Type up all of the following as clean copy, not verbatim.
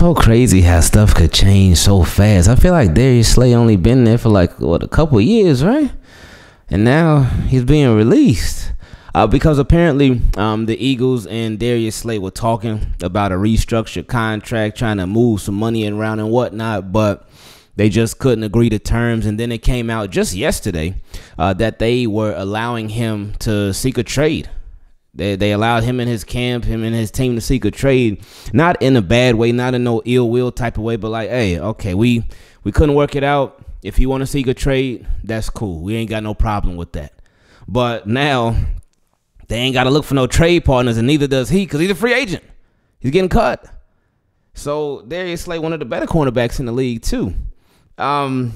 so crazy how stuff could change so fast. I feel like Darius Slay only been there for like, what, a couple years, right? And now he's being released because apparently the Eagles and Darius Slay were talking about a restructured contract, trying to move some money around and whatnot, but they just couldn't agree to terms. And then it came out just yesterday that they were allowing him to seek a trade. They allowed him and his camp, him and his team to seek a trade, not in a bad way, not in no ill will type of way, but like, hey, okay, we couldn't work it out. If you want to seek a trade, that's cool. We ain't got no problem with that. But now they ain't got to look for no trade partners, and neither does he, because he's a free agent. He's getting cut. So Darius Slay, one of the better cornerbacks in the league too. And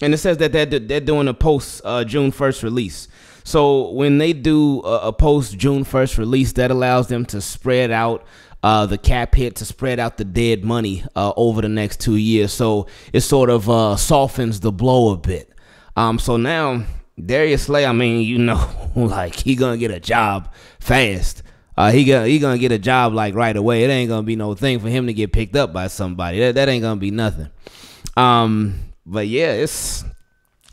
it says that they're doing a post June 1st release. So when they do a post June 1st release, that allows them to spread out the cap hit, to spread out the dead money over the next 2 years. So it sort of softens the blow a bit. So now Darius Slay, I mean, you know, like he gonna get a job fast. He gonna get a job like right away. It ain't gonna be no thing for him to get picked up by somebody. That ain't gonna be nothing. But yeah, it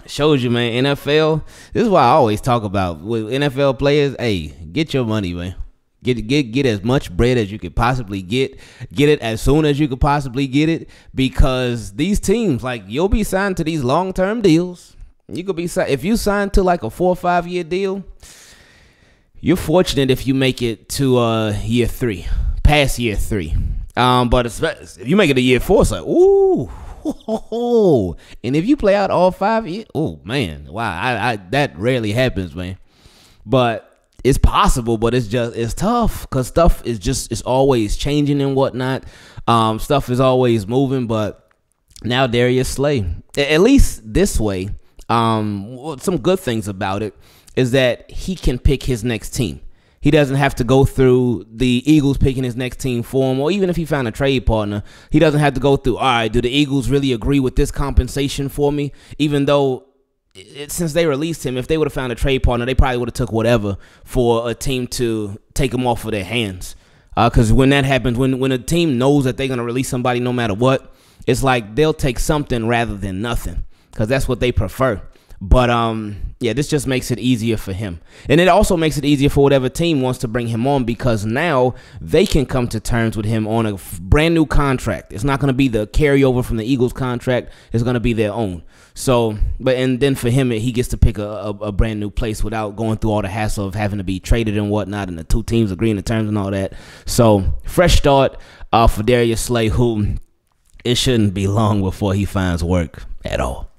shows you, man. NFL. This is why I always talk about with NFL players. Hey, get your money, man. Get as much bread as you could possibly get. Get it as soon as you could possibly get it, because these teams, like, you'll be signed to these long-term deals. You could be signed, if you sign to like a 4 or 5 year deal, you're fortunate if you make it to year three, past year three. But if you make it to year four, it's like, ooh. And if you play out all 5 years, oh man, wow, that rarely happens, man. But it's possible, but it's tough because stuff is just, it's always changing and whatnot. Stuff is always moving, but now Darius Slay, at least this way, some good things about it is that he can pick his next team. He doesn't have to go through the Eagles picking his next team for him, or even if he found a trade partner, he doesn't have to go through, all right, do the Eagles really agree with this compensation for me? Even though, since they released him, if they would have found a trade partner, they probably would have took whatever for a team to take him off of their hands. Because when that happens, when a team knows that they're going to release somebody no matter what, it's like they'll take something rather than nothing, because that's what they prefer. But, yeah, this just makes it easier for him. And it also makes it easier for whatever team wants to bring him on, because now they can come to terms with him on a brand new contract. It's not going to be the carryover from the Eagles contract. It's going to be their own. So, but, and then for him, he gets to pick a brand new place without going through all the hassle of having to be traded and whatnot, and the two teams agreeing to terms and all that. So fresh start for Darius Slay, who it shouldn't be long before he finds work at all.